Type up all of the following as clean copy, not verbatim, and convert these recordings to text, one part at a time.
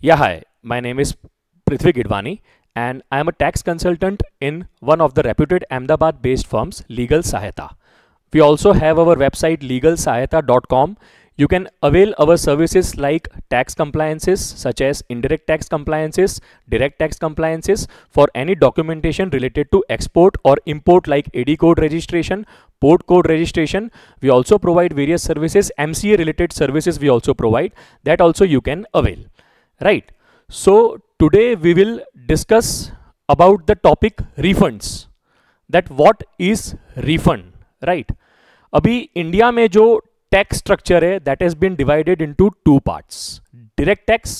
Yeah, hi, my name is Prithvi Gidwani and I am a tax consultant in one of the reputed Ahmedabad-based firms, Legal Sahayata. We also have our website legalsahayata.com. You can avail our services like tax compliances such as indirect tax compliances, direct tax compliances for any documentation related to export or import like A. D. Code registration, Port Code registration. We also provide various services, M. C. A. related services we also provide, that also you can avail. Right. So today we will discuss about the topic refunds, that what is refund, right? अभी India में जो tax structure है that has been divided into two parts, direct tax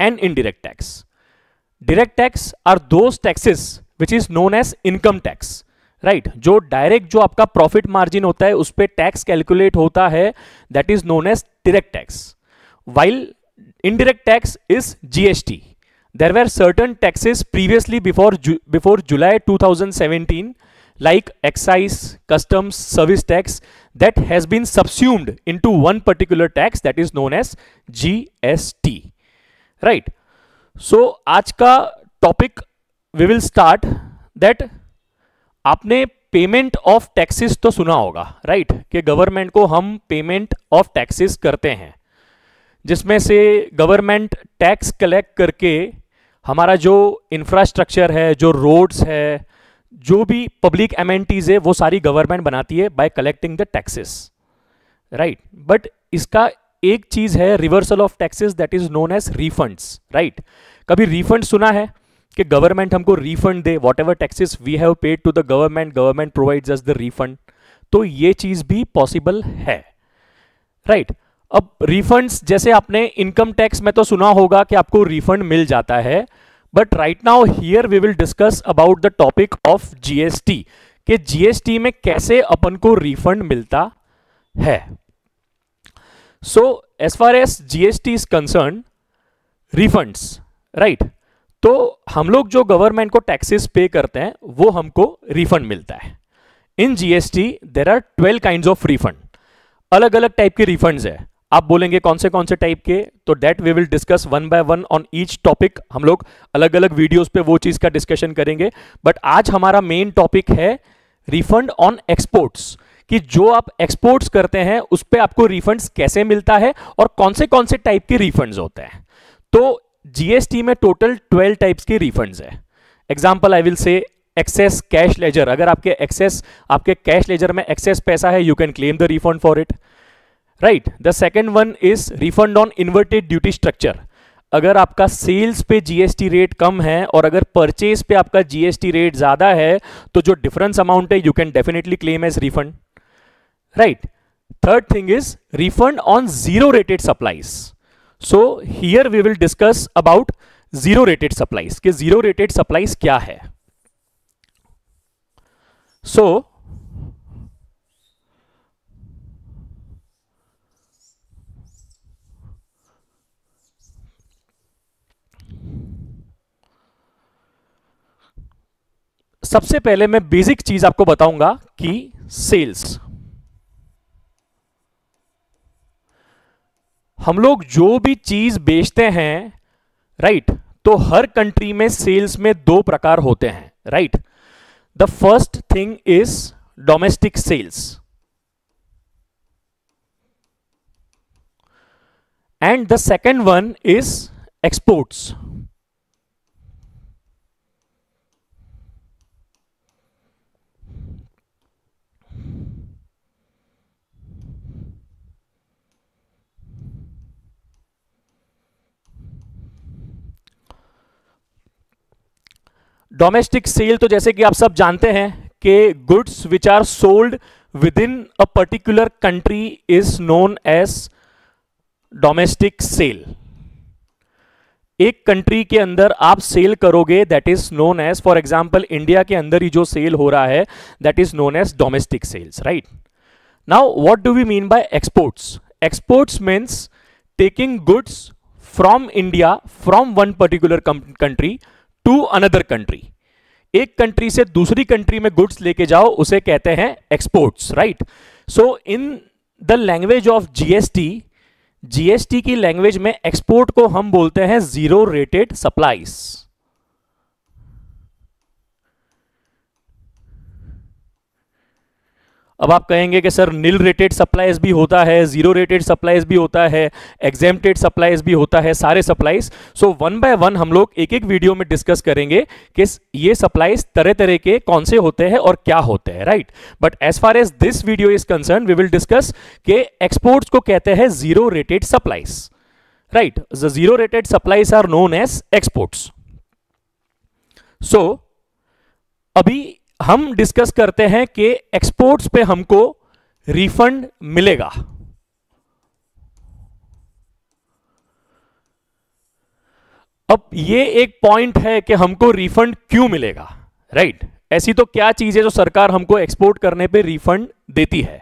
and indirect tax. Direct tax are those taxes which is known as income tax, right? जो direct जो आपका profit margin होता है उस पर टैक्स कैलकुलेट होता है, that is known as direct tax. While indirect tax is GST. There were certain taxes previously before July 2017 like excise, customs, service tax that has been subsumed into one particular tax that is known as GST. Right. So, आज का topic we will start that आपने payment of taxes तो सुना होगा, right? कि government को हम payment of taxes करते हैं, जिसमें से गवर्नमेंट टैक्स कलेक्ट करके हमारा जो इंफ्रास्ट्रक्चर है, जो रोड्स है, जो भी पब्लिक एमेनिटीज है, वो सारी गवर्नमेंट बनाती है by collecting the taxes, right? But इसका एक चीज़ है reversal of taxes that is known as refunds, right? कभी रिफंड सुना है कि गवर्नमेंट हमको रिफंड दे, whatever taxes we have paid to the government, government provides us the refund. तो ये चीज़ भी पॉसिबल है, राइट? अब रिफंड्स जैसे आपने इनकम टैक्स में तो सुना होगा कि आपको रिफंड मिल जाता है, but right now here we will discuss about the topic of GST, कि जीएसटी में कैसे अपन को रिफंड मिलता है. So as far as GST is concern refunds, right? तो हम लोग जो गवर्नमेंट को टैक्सेस पे करते हैं वो हमको रिफंड मिलता है. In GST there are 12 kinds of refund. अलग अलग टाइप के रिफंड्स है. आप बोलेंगे कौन से टाइप के, तो that we will discuss one by one on each topic. हम लोग अलग अलग वीडियोस पे वो चीज का डिस्कशन करेंगे, बट आज हमारा मेन टॉपिक है रिफंड ऑन एक्सपोर्ट्स, कि जो आप एक्सपोर्ट्स करते हैं उस पे आपको रिफंड्स कैसे मिलता है और कौन से टाइप के रिफंड्स होते हैं. तो जीएसटी में टोटल 12 टाइप्स के रिफंड्स है. Example I will say excess cash ledger. अगर आपके कैश लेजर में एक्सेस पैसा है, you can claim the refund for it, right? The second one is refund on inverted duty structure. अगर आपका सेल्स पे जीएसटी रेट कम है और अगर परचेज पे आपका जीएसटी रेट ज्यादा है, तो जो डिफरेंस अमाउंट है you can definitely claim as refund, right? Third thing is refund on zero rated supplies. So here we will discuss about zero rated supplies, कि जीरो रेटेड सप्लाईज क्या है. So, सबसे पहले मैं बेसिक चीज आपको बताऊंगा कि सेल्स. हम लोग जो भी चीज बेचते हैं, राइट? तो हर कंट्री में सेल्स में दो प्रकार होते हैं, right? The first thing is domestic sales and the second one is exports. Domestic sale तो जैसे कि आप सब जानते हैं कि goods which are sold within a particular country is known as domestic sale. एक कंट्री के अंदर आप सेल करोगे that is known as, for example India के अंदर ही जो सेल हो रहा है that is known as domestic sales, right? Now what do we mean by exports? Exports means taking goods from India, from one particular country to another country. एक country से दूसरी कंट्री में गुड्स लेके जाओ, उसे कहते हैं exports, right? So in the language of GST, GST की लैंग्वेज में एक्सपोर्ट को हम बोलते हैं जीरो रेटेड सप्लाईज। अब आप कहेंगे कि सर निल रेटेड सप्लाईज भी होता है, जीरो रेटेड सप्लाईज भी होता है, एग्जेम्प्टेड सप्लाईज भी होता है, सारे supplies. So one by one हम लोग एक एक वीडियो में डिस्कस करेंगे कि ये सप्लाईज तरह तरह के कौन से होते हैं और क्या होते हैं, right. But as far as this video is concern we will discuss के एक्सपोर्ट्स को कहते हैं zero rated supplies, right. The zero rated supplies are known as exports. So अभी हम डिस्कस करते हैं कि एक्सपोर्ट्स पे हमको रिफंड मिलेगा। अब ये एक पॉइंट है कि हमको रिफंड क्यों मिलेगा, राइट। ऐसी तो क्या चीज है जो सरकार हमको एक्सपोर्ट करने पे रिफंड देती है।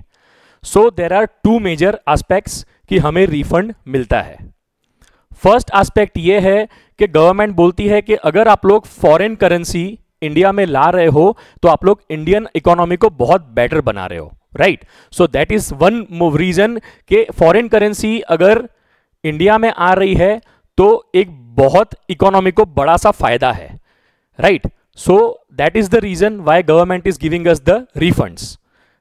So there are two major aspects कि हमें रिफंड मिलता है। फर्स्ट एस्पेक्ट ये है कि गवर्नमेंट बोलती है कि अगर आप लोग फॉरेन करेंसी इंडिया में ला रहे हो तो आप लोग इंडियन इकोनॉमी को बहुत बेटर बना रहे हो, right. So that is one reason के फॉरेन करेंसी अगर इंडिया में आ रही है तो एक बहुत इकोनॉमी को बड़ा सा फायदा है, right. So that is the reason why government is giving us the refunds,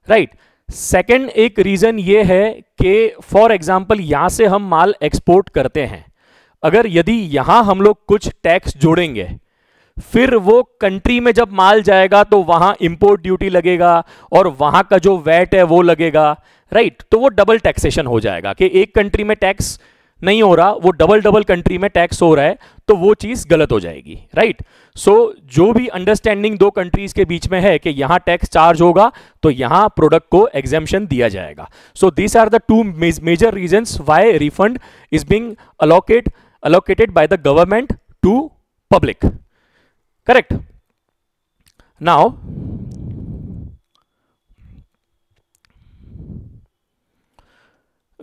right. Second एक रीजन ये है कि फॉर एग्जाम्पल यहां से हम माल एक्सपोर्ट करते हैं, अगर यदि यहां हम लोग कुछ टैक्स जोड़ेंगे फिर वो कंट्री में जब माल जाएगा तो वहां इंपोर्ट ड्यूटी लगेगा और वहां का जो वैट है वो लगेगा, राइट। तो वो डबल टैक्सेशन हो जाएगा कि एक कंट्री में टैक्स नहीं हो रहा, वो डबल कंट्री में टैक्स हो रहा है, तो वो चीज गलत हो जाएगी, राइट। सो जो भी अंडरस्टैंडिंग दो कंट्रीज के बीच में है कि यहां टैक्स चार्ज होगा तो यहां प्रोडक्ट को एग्जेम्पशन दिया जाएगा। So these are the two major reasons why refund is being allocated by the government to public, correct. Now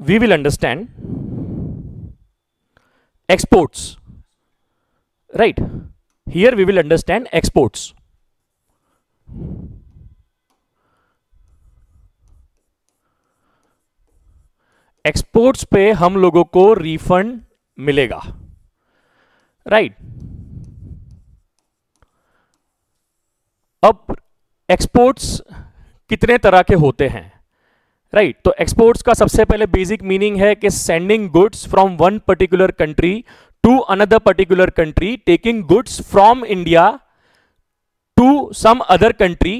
we will understand exports, right. Here we will understand exports. Exports पे हम लोगों को refund मिलेगा, right. अब exports कितने तरह के होते हैं, राइट। तो एक्सपोर्ट्स का सबसे पहले बेसिक मीनिंग है कि sending goods from one particular country to another particular country, taking goods from India to some other country,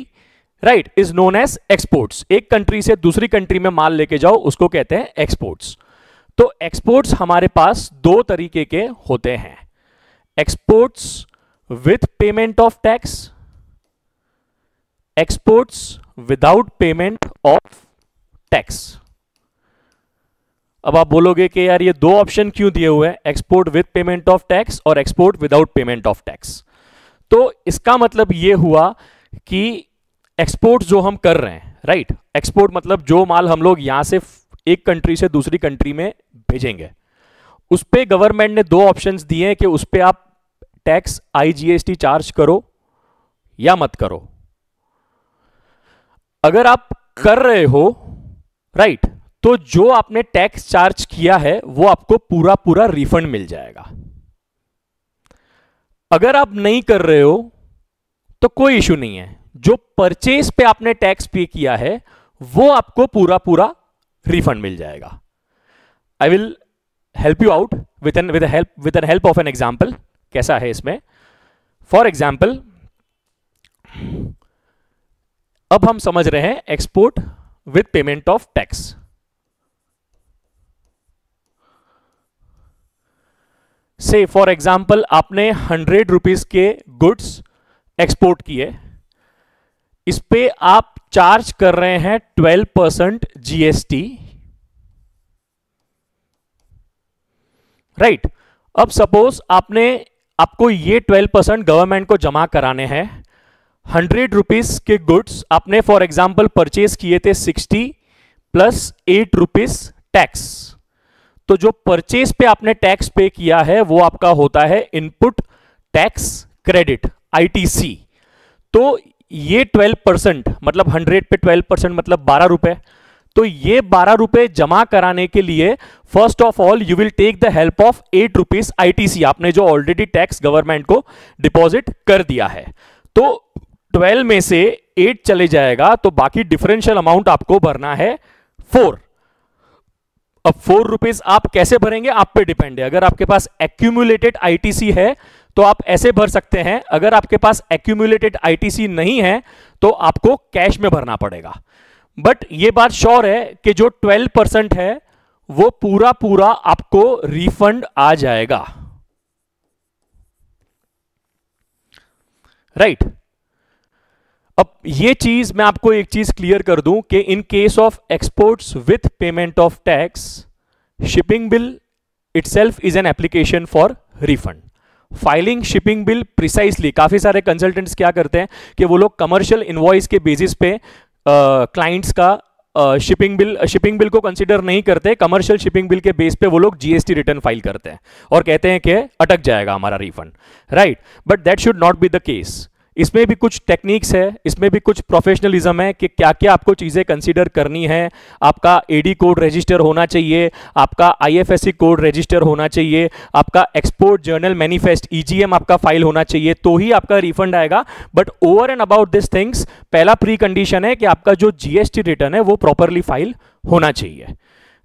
right, is known as exports. एक कंट्री से दूसरी कंट्री में माल लेके जाओ उसको कहते हैं एक्सपोर्ट्स। तो एक्सपोर्ट्स हमारे पास दो तरीके के होते हैं, exports with payment of tax, exports without payment of tax. अब आप बोलोगे कि यार ये दो ऑप्शन क्यों दिए हुए हैं, export with payment of tax और export without payment of tax. तो इसका मतलब ये हुआ कि एक्सपोर्ट जो हम कर रहे हैं, राइट, एक्सपोर्ट मतलब जो माल हम लोग यहां से एक कंट्री से दूसरी कंट्री में भेजेंगे, उस पर गवर्नमेंट ने दो ऑप्शंस दिए हैं कि उस पर आप टैक्स IGST चार्ज करो या मत करो। अगर आप कर रहे हो, राइट, तो जो आपने टैक्स चार्ज किया है वो आपको पूरा पूरा रिफंड मिल जाएगा। अगर आप नहीं कर रहे हो तो कोई इश्यू नहीं है, जो परचेज पे आपने टैक्स पे किया है वो आपको पूरा पूरा रिफंड मिल जाएगा। I will help you out with help of an example. कैसा है इसमें, फॉर एग्जाम्पल अब हम समझ रहे हैं export with payment of tax. Say for example आपने 100 रुपीज के गुड्स एक्सपोर्ट किए, इस पे आप चार्ज कर रहे हैं 12% GST, राइट। अब सपोज आपको ये 12% गवर्नमेंट को जमा कराने हैं, 100 रुपीज के गुड्स आपने फॉर एग्जाम्पल परचेज किए थे 60 प्लस 8 रुपीज टैक्स, तो जो परचेज पे आपने टैक्स पे किया है वो आपका होता है इनपुट टैक्स क्रेडिट ITC। तो ये 12% मतलब 100 पे 12% मतलब 12 रुपए, तो ये 12 रुपए जमा कराने के लिए first of all you will take the help of 8 rupees ITC, आपने जो ऑलरेडी टैक्स गवर्नमेंट को डिपॉजिट कर दिया है, तो 12 में से 8 चले जाएगा, तो बाकी डिफरेंशियल अमाउंट आपको भरना है 4। अब 4 रुपीज आप कैसे भरेंगे आप पे डिपेंड है। अगर आपके पास एक्यूमुलेटेड ITC है तो आप ऐसे भर सकते हैं, अगर आपके पास एक्यूमुलेटेड ITC नहीं है तो आपको कैश में भरना पड़ेगा। बट ये बात श्योर है कि जो 12% है वो पूरा पूरा आपको रिफंड आ जाएगा, राइट। अब ये चीज मैं आपको एक चीज क्लियर कर दूं कि in case of exports with payment of tax, shipping bill itself is an application for refund. Filing shipping bill precisely, काफी सारे कंसल्टेंट्स क्या करते हैं कि वो लोग कमर्शियल इनवॉइस के बेसिस पे क्लाइंट्स का शिपिंग बिल को कंसीडर नहीं करते, कमर्शियल शिपिंग बिल के बेस पे वो लोग GST रिटर्न फाइल करते हैं और कहते हैं कि अटक जाएगा हमारा refund, right. But that should not be the case. इसमें भी कुछ टेक्निक्स है, इसमें भी कुछ प्रोफेशनलिज्म है कि क्या क्या आपको चीज़ें कंसीडर करनी है। आपका AD कोड रजिस्टर होना चाहिए, आपका IFSC कोड रजिस्टर होना चाहिए, आपका एक्सपोर्ट जर्नल मैनिफेस्ट EGM आपका फाइल होना चाहिए, तो ही आपका रिफंड आएगा। But over and about this things पहला प्री कंडीशन है कि आपका जो GST रिटर्न है वो प्रॉपरली फाइल होना चाहिए,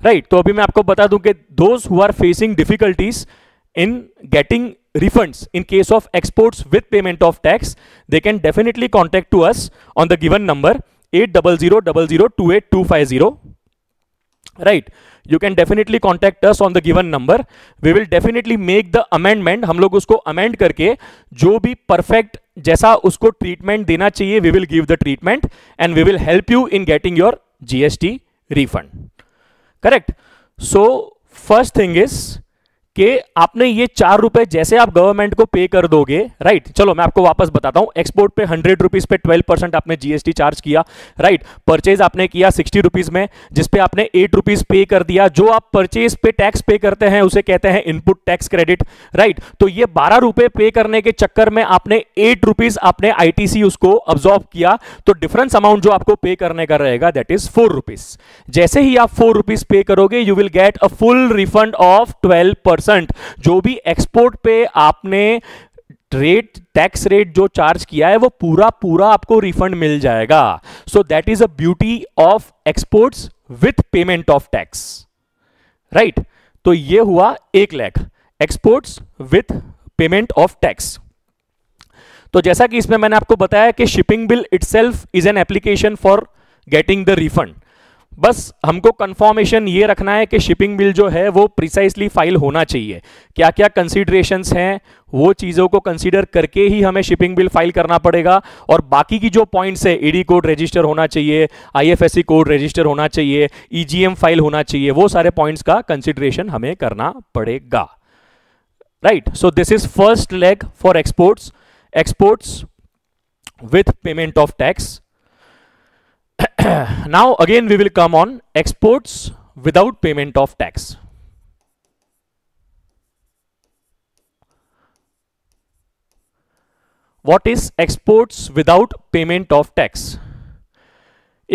राइट। तो अभी मैं आपको बता दूं कि those who are facing difficulties in getting refunds in case of exports with payment of tax, they can definitely contact to us on the given number 800002825, right? You can definitely contact us on the given number. We will definitely make the amendment. हम लोग उसको amend करके जो भी perfect जैसा उसको treatment देना चाहिए we will give the treatment and we will help you in getting your GST refund, correct? So first thing is कि आपने ये 4 रुपए जैसे आप गवर्नमेंट को पे कर दोगे, राइट। चलो मैं आपको वापस बताता हूँ। एक्सपोर्ट पे 100 रुपीज पे 12% आपने GST चार्ज किया, राइट। परचेज आपने किया 60 रुपीज में, जिसपे आपने 8 रुपीज पे कर दिया। जो आप परचेज पे टैक्स पे करते हैं उसे कहते हैं इनपुट टैक्स क्रेडिट, राइट। तो ये 12 रुपए पे करने के चक्कर में आपने 8 रुपीज आपने ITC उसको अब्जॉर्ब किया, तो डिफरेंस अमाउंट जो आपको पे करने का रहेगा दैट इज 4 रुपीज। जैसे ही आप 4 रुपीज पे करोगे you will get a full refund of 12%। जो भी एक्सपोर्ट पे आपने रेट टैक्स रेट जो चार्ज किया है वो पूरा पूरा आपको रिफंड मिल जाएगा। So that is a beauty of exports with payment of tax, right. तो ये हुआ 1 lakh exports with payment of tax. तो जैसा कि इसमें मैंने आपको बताया कि shipping bill itself is an application for getting the refund. बस हमको कंफर्मेशन ये रखना है कि शिपिंग बिल जो है वो प्रिसाइसली फाइल होना चाहिए। क्या क्या कंसीडरेशंस हैं वो चीज़ों को कंसीडर करके ही हमें शिपिंग बिल फाइल करना पड़ेगा। और बाकी की जो पॉइंट्स है, AD कोड रजिस्टर होना चाहिए, IFSC कोड रजिस्टर होना चाहिए, EGM फाइल होना चाहिए, वो सारे पॉइंट्स का कंसीडरेशन हमें करना पड़ेगा, right. So this is first leg for exports with payment of tax. Now again we will come on exports without payment of tax. What is exports without payment of tax?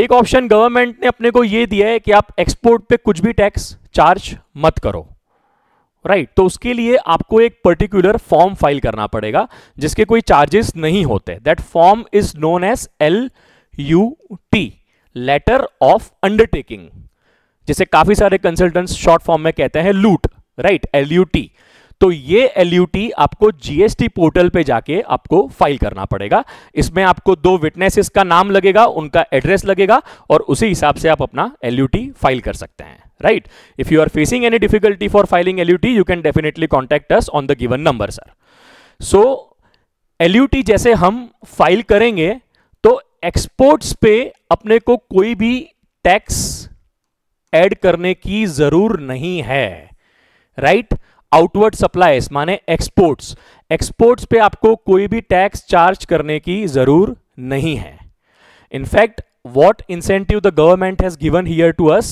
एक option government ने अपने को यह दिया है कि आप export पे कुछ भी टैक्स चार्ज मत करो, राइट। तो उसके लिए आपको एक पर्टिकुलर फॉर्म फाइल करना पड़ेगा जिसके कोई चार्जेस नहीं होते। That form is known as LUT, letter of undertaking, जिसे काफी सारे कंसल्टेंट्स शॉर्ट फॉर्म में कहते हैं लूट, राइट, LUT। तो ये LUT आपको GST पोर्टल पे जाके आपको फाइल करना पड़ेगा। इसमें आपको 2 विटनेसेस का नाम लगेगा, उनका एड्रेस लगेगा और उसी हिसाब से आप अपना LUT फाइल कर सकते हैं, right. If you are facing any difficulty for filing LUT you can definitely contact us on the given number, sir. So LUT जैसे हम फाइल करेंगे तो एक्सपोर्ट्स पे अपने को कोई भी टैक्स ऐड करने की जरूर नहीं है, राइट। आउटवर्ड सप्लाईज माने एक्सपोर्ट्स पे आपको कोई भी टैक्स चार्ज करने की जरूर नहीं है। In fact what incentive the government has given here to us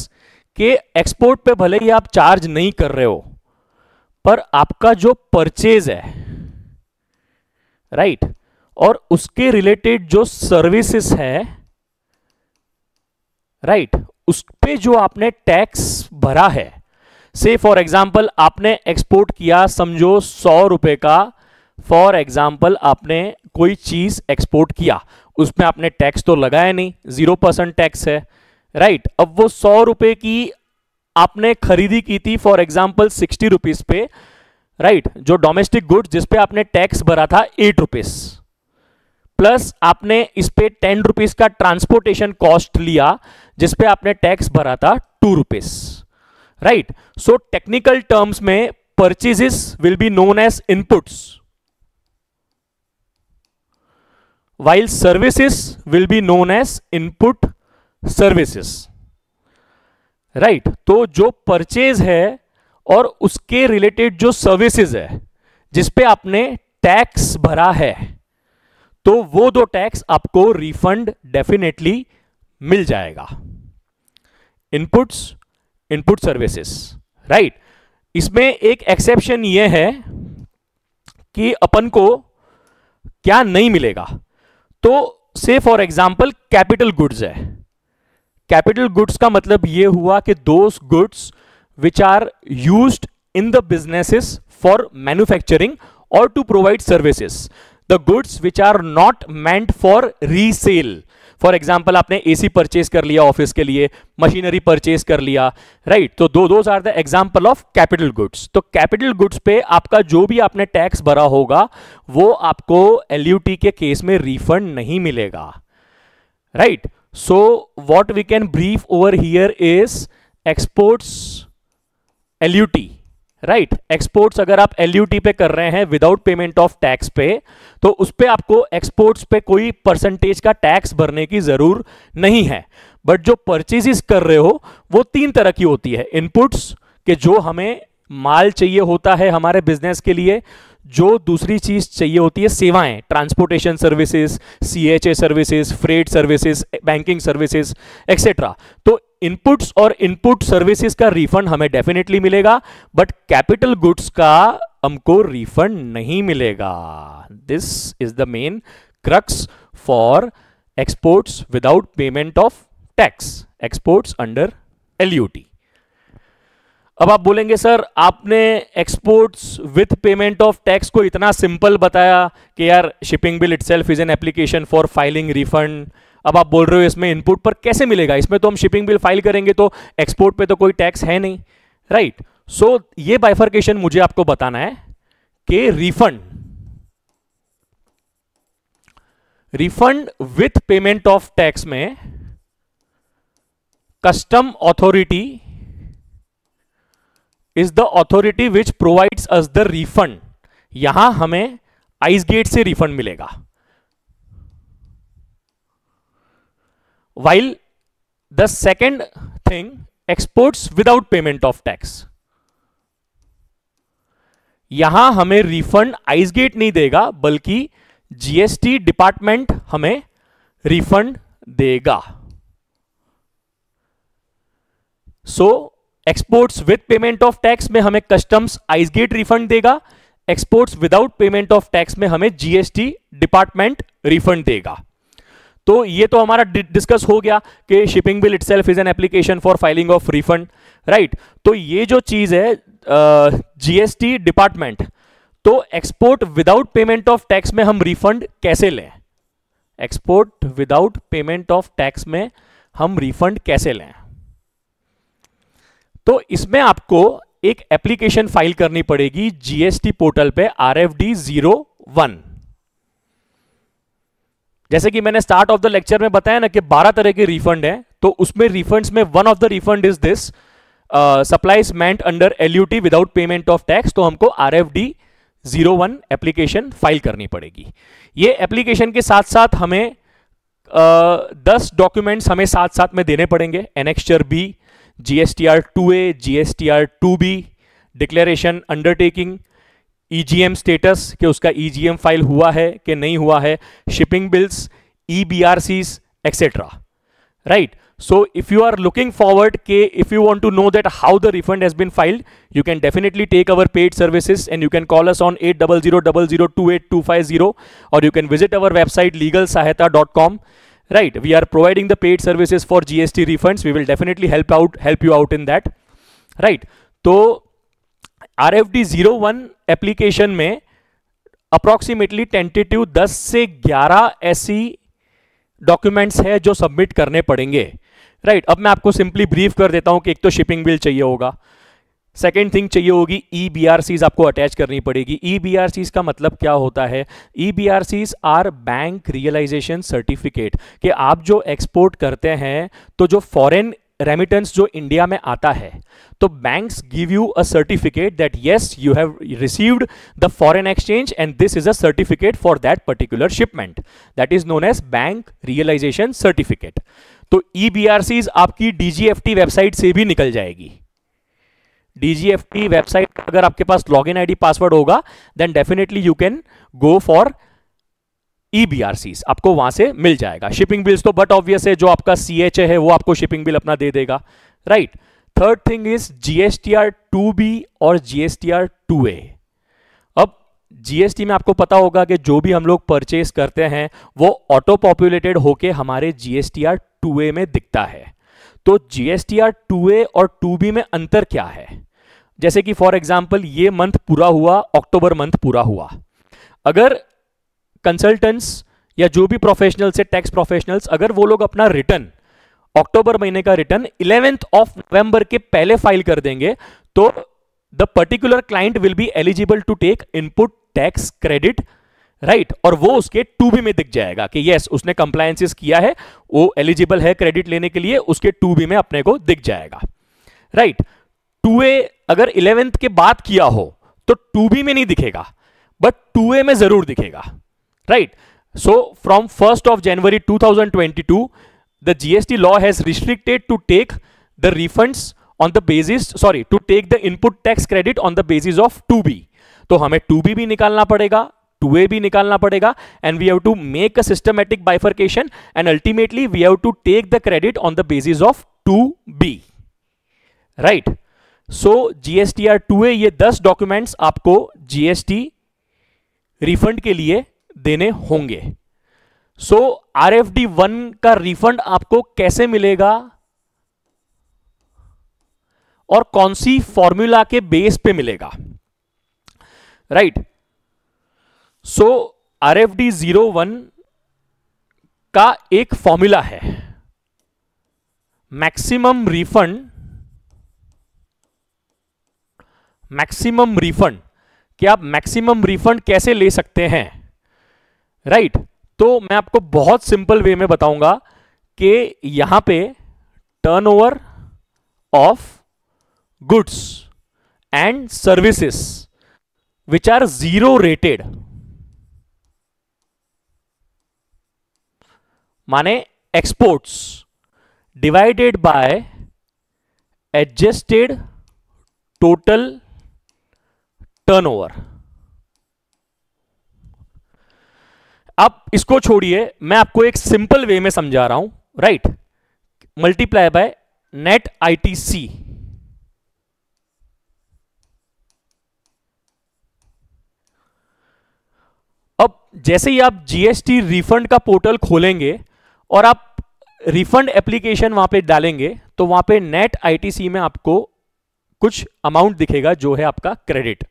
के एक्सपोर्ट पे भले ही आप चार्ज नहीं कर रहे हो पर आपका जो परचेज है, राइट, और उसके रिलेटेड जो सर्विसेज है, राइट, उस पे जो आपने टैक्स भरा है, से फॉर एग्जाम्पल आपने एक्सपोर्ट किया, समझो 100 रुपए का फॉर एग्जाम्पल आपने कोई चीज एक्सपोर्ट किया, उसमें आपने टैक्स तो लगाया नहीं, 0% टैक्स है, राइट। अब वो 100 रुपए की आपने खरीदी की थी फॉर एग्जाम्पल 60 रुपीज पे, राइट, जो डोमेस्टिक गुड्स जिसपे आपने टैक्स भरा था 8 रुपीज, प्लस आपने इस पे 10 रुपीज का ट्रांसपोर्टेशन कॉस्ट लिया जिसपे आपने टैक्स भरा था 2 rupees, right. So technical terms में purchases will be known as inputs, while services will be known as input services, right। तो जो purchase है और उसके related जो services है जिसपे आपने tax भरा है, तो वो दो tax आपको refund definitely मिल जाएगा, inputs, input services, right। इसमें एक exception ये है कि अपन को क्या नहीं मिलेगा, तो से फॉर एग्जाम्पल कैपिटल गुड्स है, कैपिटल गुड्स का मतलब यह हुआ कि those goods which are used in the businesses for manufacturing और to provide services, the goods which are not meant for resale. For example आपने एसी परचेज कर लिया ऑफिस के लिए, मशीनरी परचेज कर लिया, राइट, तो those are the example of capital goods. तो कैपिटल गुड्स पे आपका जो भी आपने टैक्स भरा होगा वो आपको एलयूटी के केस में रिफंड नहीं मिलेगा, right. So what we can brief over here is exports LUT, right. Exports अगर आप एलयूटी पे कर रहे हैं विदाउट पेमेंट ऑफ टैक्स पे, तो उस पे आपको एक्सपोर्ट्स पे कोई परसेंटेज का टैक्स भरने की जरूर नहीं है। बट जो परचेजेस कर रहे हो वो 3 तरह की होती है, इनपुट्स के जो हमें माल चाहिए होता है हमारे बिजनेस के लिए, जो दूसरी चीज चाहिए होती है सेवाएं, transportation services, CHA services, freight services, banking services etcetera. तो इनपुट्स और इनपुट सर्विसेज का रिफंड हमें डेफिनेटली मिलेगा, बट कैपिटल गुड्स का हमको रिफंड नहीं मिलेगा। This is the main crux for exports without payment of tax, exports under LUT. अब आप बोलेंगे सर आपने exports with payment of tax को इतना सिंपल बताया कि यार shipping bill itself is an application for filing refund, अब आप बोल रहे हो इसमें इनपुट पर कैसे मिलेगा, इसमें तो हम शिपिंग बिल फाइल करेंगे तो एक्सपोर्ट पे तो कोई टैक्स है नहीं, राइट। सो ये बाइफर्केशन मुझे आपको बताना है कि refund with payment of tax में custom authority is the authority which provides us the refund. यहां हमें आइसगेट से रिफंड मिलेगा, while the second thing exports without payment of tax, यहां हमें रिफंड आइसगेट नहीं देगा बल्कि जीएसटी डिपार्टमेंट हमें रिफंड देगा। So exports with payment of tax में हमें कस्टम्स आइसगेट रिफंड देगा, exports without payment of tax में हमें जीएसटी डिपार्टमेंट रिफंड देगा। तो ये तो हमारा डिस्कस हो गया कि shipping bill itself is an application for filing of refund, right. तो ये जो चीज है जीएसटी डिपार्टमेंट, तो export without payment of tax में हम रिफंड कैसे लें, export without payment of tax में हम रिफंड कैसे लें, तो इसमें आपको एक एप्लीकेशन फाइल करनी पड़ेगी जीएसटी पोर्टल पे RFD 01। जैसे कि मैंने स्टार्ट ऑफ द लेक्चर में बताया ना कि 12 तरह के रिफंड हैं, तो उसमें रिफंड्स में one of the refund is this supplies meant under LUT without payment of tax. तो हमको RFD 01 एप्लीकेशन फाइल करनी पड़ेगी। ये एप्लीकेशन के साथ साथ हमें 10 डॉक्यूमेंट्स हमें साथ साथ में देने पड़ेंगे, Annexure B, GSTR 2A, GSTR 2B, declaration undertaking, EGM status कि उसका EGM फाइल हुआ है कि नहीं हुआ है, shipping bills, EBRCs etcetera, right. So if you are looking forward के if you want to know that how the refund has been filed, you can definitely take our paid services and you can call us on 800002825 और you can visit our website legalsahayata.com, right? We are providing the paid services for GST refunds. We will definitely help you out in that, right? तो RFD 01 application में approximately tentative 10 से 11 ऐसी documents है जो submit करने पड़ेंगे, right? अब मैं आपको सिंपली ब्रीफ कर देता हूं कि एक तो शिपिंग बिल चाहिए होगा, सेकेंड थिंग चाहिए होगी EBRCs आपको अटैच करनी पड़ेगी. EBRCs का मतलब क्या होता है? EBRCs are bank realisation certificate, कि आप जो एक्सपोर्ट करते हैं तो जो फॉरेन रेमिटेंस जो इंडिया में आता है तो banks give you a certificate that yes you have received the foreign exchange and this is a certificate for that particular shipment, that is known as bank realisation certificate. तो EBRCs आपकी DGFT website से भी निकल जाएगी. DGFT website अगर आपके पास login ID password होगा then definitely you can go for EBRCs, आपको वहां से मिल जाएगा. शिपिंग बिल्स तो बट ऑब्वियस है, जो आपका CHA है वो आपको शिपिंग बिल अपना दे देगा, right? Third thing is GSTR 2B और GSTR 2A. अब GST में आपको पता होगा कि जो भी हम लोग परचेस करते हैं वो ऑटो पॉपुलेटेड होके हमारे GSTR 2A में दिखता है. तो GSTR 2A और 2B में अंतर क्या है? जैसे कि फॉर एग्जाम्पल ये मंथ पूरा हुआ, अक्टूबर मंथ पूरा हुआ, अगर कंसल्टेंट्स या जो भी प्रोफेशनल्स है, टैक्स प्रोफेशनल्स, अगर वो लोग अपना रिटर्न, अक्टूबर महीने का रिटर्न 11th of November के पहले फाइल कर देंगे तो the particular client will be eligible to take input tax credit, right? और वो उसके 2B में दिख जाएगा कि यस उसने कंप्लायंसेस किया है, वो एलिजिबल है क्रेडिट लेने के लिए, उसके 2B में अपने को दिख जाएगा, राइट? 2A अगर 11th के बाद किया हो तो 2B में नहीं दिखेगा बट 2A में जरूर दिखेगा, right? So from 1st of January 2022 the GST law has restricted to take the refunds on the basis, sorry, to take the input tax credit on the basis of 2B. तो हमें 2B भी निकालना पड़ेगा, 2A भी निकालना पड़ेगा and we have to make a systematic bifurcation and ultimately we have to take the credit on the basis of 2B, right? So GSTR 2A ये 10 documents आपको GST refund के लिए देने होंगे. सो RFD 1 का रिफंड आपको कैसे मिलेगा और कौन सी फॉर्मूला के बेस पे मिलेगा, राइट? सो RFD 01 का एक फॉर्मूला है, मैक्सिमम रिफंड. कि आप मैक्सिमम रिफंड कैसे ले सकते हैं, राइट? तो मैं आपको बहुत सिंपल वे में बताऊंगा कि यहां पे turnover of goods and services which are zero rated, माने exports, divided by adjusted total turnover. आप इसको छोड़िए, मैं आपको एक सिंपल वे में समझा रहा हूं, right? Multiply by net ITC, अब जैसे ही आप GST रिफंड का पोर्टल खोलेंगे और आप रिफंड एप्लीकेशन वहां पे डालेंगे तो वहां पे नेट ITC में आपको कुछ अमाउंट दिखेगा जो है आपका क्रेडिट.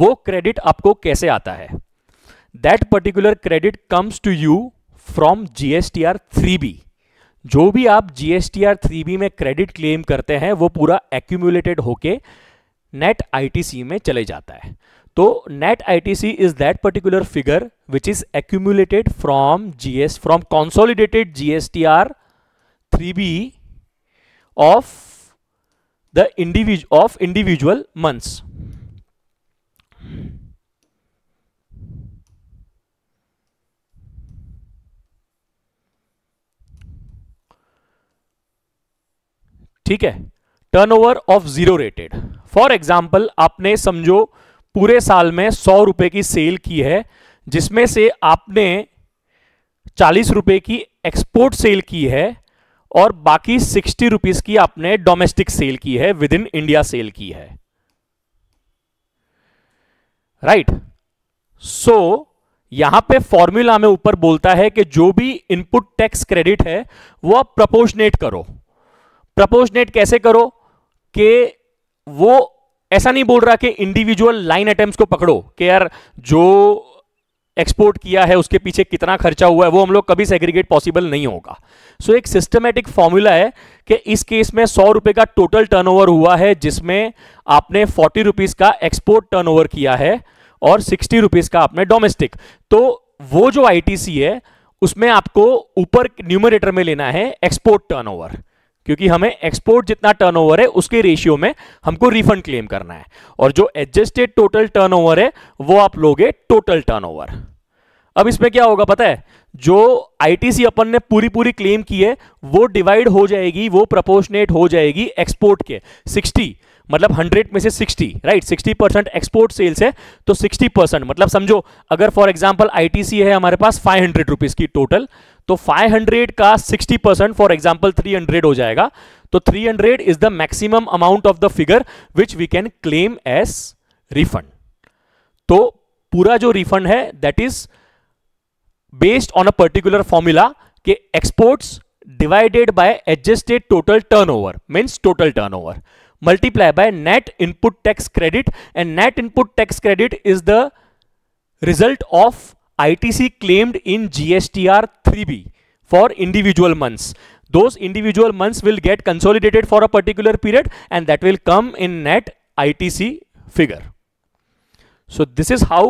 वो क्रेडिट आपको कैसे आता है? That particular credit comes to you from GSTR 3B. जो भी आप GSTR 3B में क्रेडिट क्लेम करते हैं वो पूरा एक्यूमुलेटेड होके नेट ITC में चले जाता है. तो net ITC is that particular figure which is accumulated from consolidated GSTR 3B of the individual months. ठीक है, turnover of zero rated. For example आपने समझो पूरे साल में 100 रुपए की सेल की है जिसमें से आपने 40 रुपए की एक्सपोर्ट सेल की है और बाकी 60 रुपीज की आपने डोमेस्टिक सेल की है, विद इन इंडिया सेल की है, राइट? सो यहां पे फॉर्मूला में ऊपर बोलता है कि जो भी इनपुट टैक्स क्रेडिट है वो आप प्रोपोर्शनेट करो। प्रोपोर्शनेट कैसे करो कि वो ऐसा नहीं बोल रहा कि इंडिविजुअल लाइन आइटम्स को पकड़ो कि यार जो एक्सपोर्ट किया है उसके पीछे कितना खर्चा हुआ है, वो हम लोग कभी सेग्रीगेट पॉसिबल नहीं होगा। सो एक सिस्टमेटिक फॉर्मूला है कि इस केस में 100 रुपए का टोटल टर्नओवर हुआ है जिसमें आपने 40 रुपीज का एक्सपोर्ट टर्नओवर किया है और 60 रुपीज का आपने डोमेस्टिक। तो वो जो आईटीसी है उसमें आपको ऊपर न्यूमरेटर में लेना है एक्सपोर्ट टर्नओवर, क्योंकि हमें एक्सपोर्ट जितना टर्नओवर है उसके रेशियो में हमको रिफंड क्लेम करना है, और जो एडजस्टेड टोटल टर्नओवर है वो आप लोगे टोटल टर्नओवर। अब इसमें क्या होगा पता है, जो आईटीसी अपन ने पूरी क्लेम की है वो डिवाइड हो जाएगी, वो प्रोपोर्शनेट हो जाएगी एक्सपोर्ट के 60, मतलब 100 में से 60, राइट। 60% एक्सपोर्ट सेल्स है तो 60%, मतलब समझो अगर फॉर एग्जांपल आईटीसी है हमारे पास 500 रुपीज की टोटल, तो 500 का 60% फॉर एग्जांपल 300 हो जाएगा। तो 300 is the maximum amount of the figure which we can claim as refund. तो पूरा जो रिफंड है that is based on a particular formula के exports divided by adjusted total turnover means total turnover multiply by net input tax credit, and net input tax credit is the result of ITC claimed in GSTR 3B for individual months. Those individual months will get consolidated for a particular period and that will come in net ITC figure. So this is how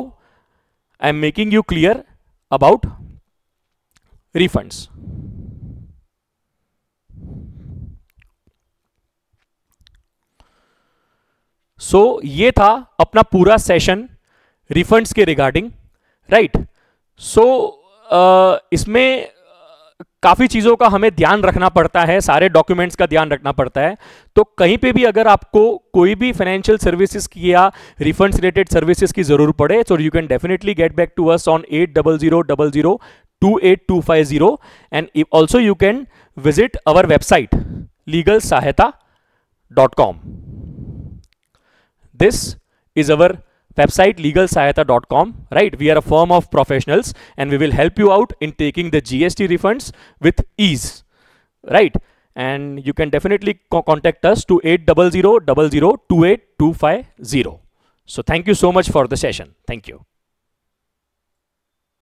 I am making you clear about refunds. So ये था अपना पूरा session refunds के regarding, right. So इसमें काफ़ी चीज़ों का हमें ध्यान रखना पड़ता है, सारे डॉक्यूमेंट्स का ध्यान रखना पड़ता है। तो कहीं पे भी अगर आपको कोई भी फाइनेंशियल सर्विसेज की या रिफंड्स रिलेटेड सर्विसेज की ज़रूरत पड़े तो you can definitely get back to us on 8000028250 and also you can visit our website legalsahayata.com. This is our website legalsahayata.com, right? We are a firm of professionals and we will help you out in taking the GST refunds with ease, right? And you can definitely contact us to 8000028250. So thank you so much for the session. Thank you.